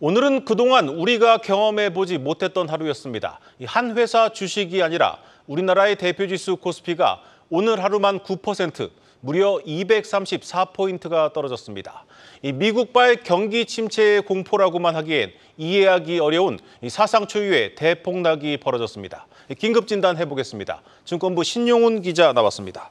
오늘은 그동안 우리가 경험해보지 못했던 하루였습니다. 한 회사 주식이 아니라 우리나라의 대표지수 코스피가 오늘 하루만 9%, 무려 234포인트가 떨어졌습니다. 미국발 경기 침체의 공포라고만 하기엔 이해하기 어려운 사상 초유의 대폭락이 벌어졌습니다. 긴급 진단해보겠습니다. 증권부 신용훈 기자 나왔습니다.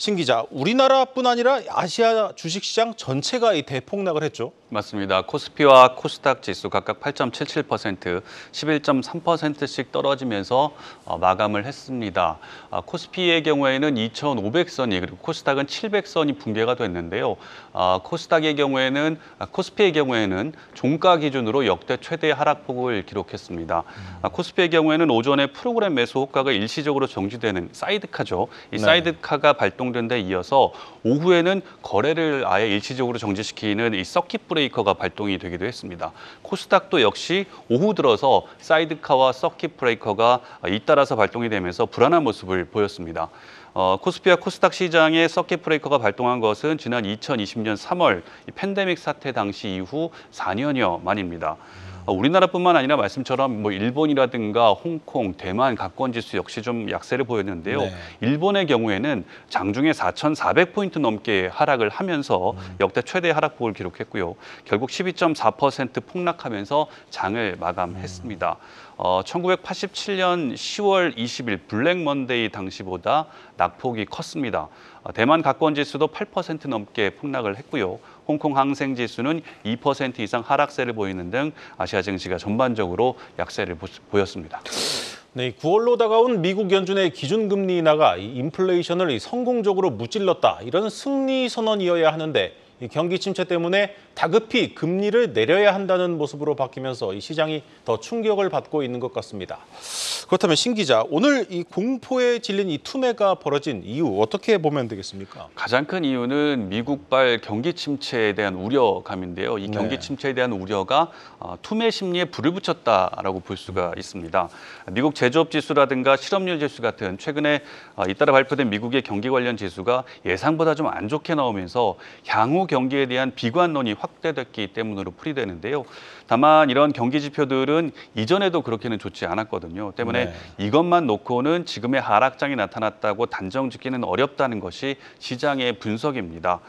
신 기자, 우리나라뿐 아니라 아시아 주식시장 전체가 이 대폭락을 했죠? 맞습니다. 코스피와 코스닥 지수 각각 8.77%, 11.3%씩 떨어지면서 마감을 했습니다. 코스피의 경우에는 2,500선이, 그리고 코스닥은 700선이 붕괴가 됐는데요. 코스피의 경우에는 종가 기준으로 역대 최대 하락폭을 기록했습니다. 코스피의 경우에는 오전에 프로그램 매수 호가가 일시적으로 정지되는 사이드카죠. 이 사이드카가 발동 된 데 이어서 오후에는 거래를 아예 일시적으로 정지시키는 이 서킷 브레이커가 발동이 되기도 했습니다. 코스닥도 역시 오후 들어서 사이드카와 서킷 브레이커가 잇따라서 발동이 되면서 불안한 모습을 보였습니다. 코스피와 코스닥 시장의 서킷 브레이커가 발동한 것은 지난 2020년 3월 이 팬데믹 사태 당시 이후 4년여 만입니다. 우리나라뿐만 아니라 말씀처럼 뭐 일본이라든가 홍콩, 대만, 가권지수 역시 좀 약세를 보였는데요. 네. 일본의 경우에는 장중에 4,400포인트 넘게 하락을 하면서 역대 최대 하락폭을 기록했고요. 결국 12.4% 폭락하면서 장을 마감했습니다. 1987년 10월 20일 블랙먼데이 당시보다 낙폭이 컸습니다. 대만 가권지수도 8% 넘게 폭락을 했고요. 홍콩 항생지수는 2% 이상 하락세를 보이는 등 아시아 증시가 전반적으로 약세를 보였습니다. 네, 9월로 다가온 미국 연준의 기준금리 인하가 인플레이션을 성공적으로 무찔렀다, 이런 승리 선언이어야 하는데 경기 침체 때문에 다급히 금리를 내려야 한다는 모습으로 바뀌면서 이 시장이 더 충격을 받고 있는 것 같습니다. 그렇다면 신 기자, 오늘 이 공포에 질린 이 투매가 벌어진 이유 어떻게 보면 되겠습니까? 가장 큰 이유는 미국발 경기 침체에 대한 우려감인데요. 이 경기 침체에 대한 우려가 투매 심리에 불을 붙였다라고 볼 수가 있습니다. 미국 제조업 지수라든가 실업률 지수 같은 최근에 잇따라 발표된 미국의 경기 관련 지수가 예상보다 좀 안 좋게 나오면서 향후 경기에 대한 비관론이 확대됐기 때문으로 풀이되는데요. 다만 이런 경기 지표들은 이전에도 그렇게는 좋지 않았거든요. 때문에 이것만 놓고는 지금의 하락장이 나타났다고 단정짓기는 어렵다는 것이 시장의 분석입니다.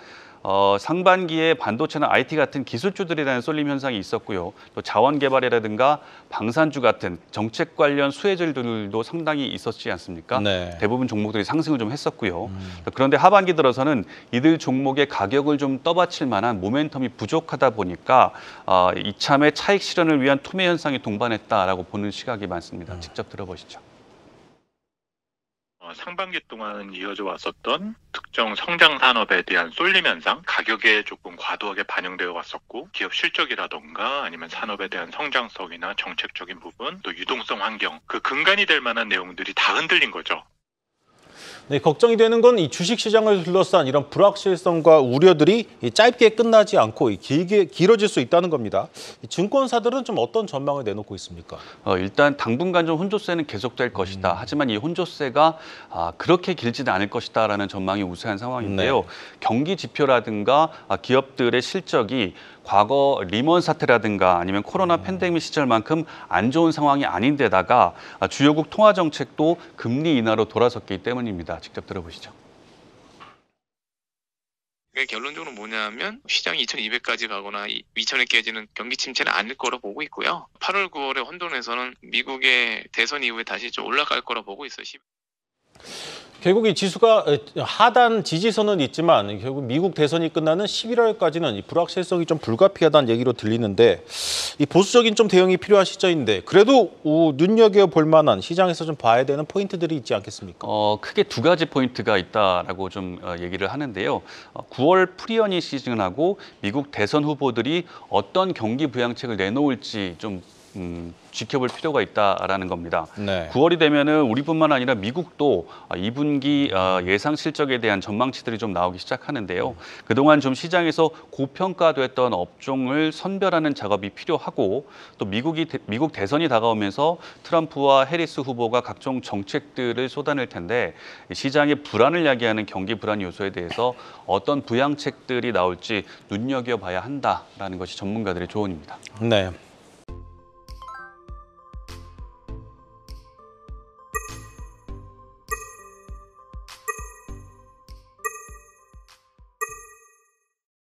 상반기에 반도체나 IT 같은 기술주들에 대한 쏠림 현상이 있었고요. 또 자원개발이라든가 방산주 같은 정책 관련 수혜주들도 상당히 있었지 않습니까? 네. 대부분 종목들이 상승을 좀 했었고요. 그런데 하반기 들어서는 이들 종목의 가격을 좀 떠받칠 만한 모멘텀이 부족하다 보니까 이참에 차익 실현을 위한 투매 현상이 동반했다라고 보는 시각이 많습니다. 직접 들어보시죠. 상반기 동안 이어져 왔었던 특정 성장 산업에 대한 쏠림 현상, 가격에 조금 과도하게 반영되어 왔었고, 기업 실적이라던가 아니면 산업에 대한 성장성이나 정책적인 부분, 또 유동성 환경, 그 근간이 될 만한 내용들이 다 흔들린 거죠. 네, 걱정이 되는 건 이 주식시장을 둘러싼 이런 불확실성과 우려들이 짧게 끝나지 않고 길게 길어질 수 있다는 겁니다. 증권사들은 좀 어떤 전망을 내놓고 있습니까? 일단 당분간 좀 혼조세는 계속될 것이다. 하지만 이 혼조세가 그렇게 길지는 않을 것이다라는 전망이 우세한 상황인데요. 네. 경기 지표라든가 기업들의 실적이 과거 리먼 사태라든가 아니면 코로나 팬데믹 시절만큼 안 좋은 상황이 아닌데다가 주요국 통화 정책도 금리 인하로 돌아섰기 때문입니다. 직접 들어보시죠. 결론적으로 뭐냐면 시장이 2200까지 가거나 2000에 깨지는 경기 침체는 않을 거로 보고 있고요. 8월, 9월의 혼돈에서는 미국의 대선 이후에 다시 좀 올라갈 거로 보고 있어요. 결국 이 지수가 하단 지지선은 있지만 결국 미국 대선이 끝나는 11월까지는 이 불확실성이 좀 불가피하다는 얘기로 들리는데, 이 보수적인 좀 대응이 필요한 시점인데 그래도 눈여겨볼 만한, 시장에서 좀 봐야 되는 포인트들이 있지 않겠습니까? 크게 두 가지 포인트가 있다라고 좀 얘기를 하는데요. 9월 프리어닝 시즌하고 미국 대선 후보들이 어떤 경기 부양책을 내놓을지 좀 지켜볼 필요가 있다라는 겁니다. 네. 9월이 되면은 우리뿐만 아니라 미국도 2분기 예상 실적에 대한 전망치들이 좀 나오기 시작하는데요. 그동안 좀 시장에서 고평가됐던 업종을 선별하는 작업이 필요하고 또 미국 대선이 다가오면서 트럼프와 해리스 후보가 각종 정책들을 쏟아낼 텐데 시장의 불안을 야기하는 경기 불안 요소에 대해서 어떤 부양책들이 나올지 눈여겨봐야 한다라는 것이 전문가들의 조언입니다. 네.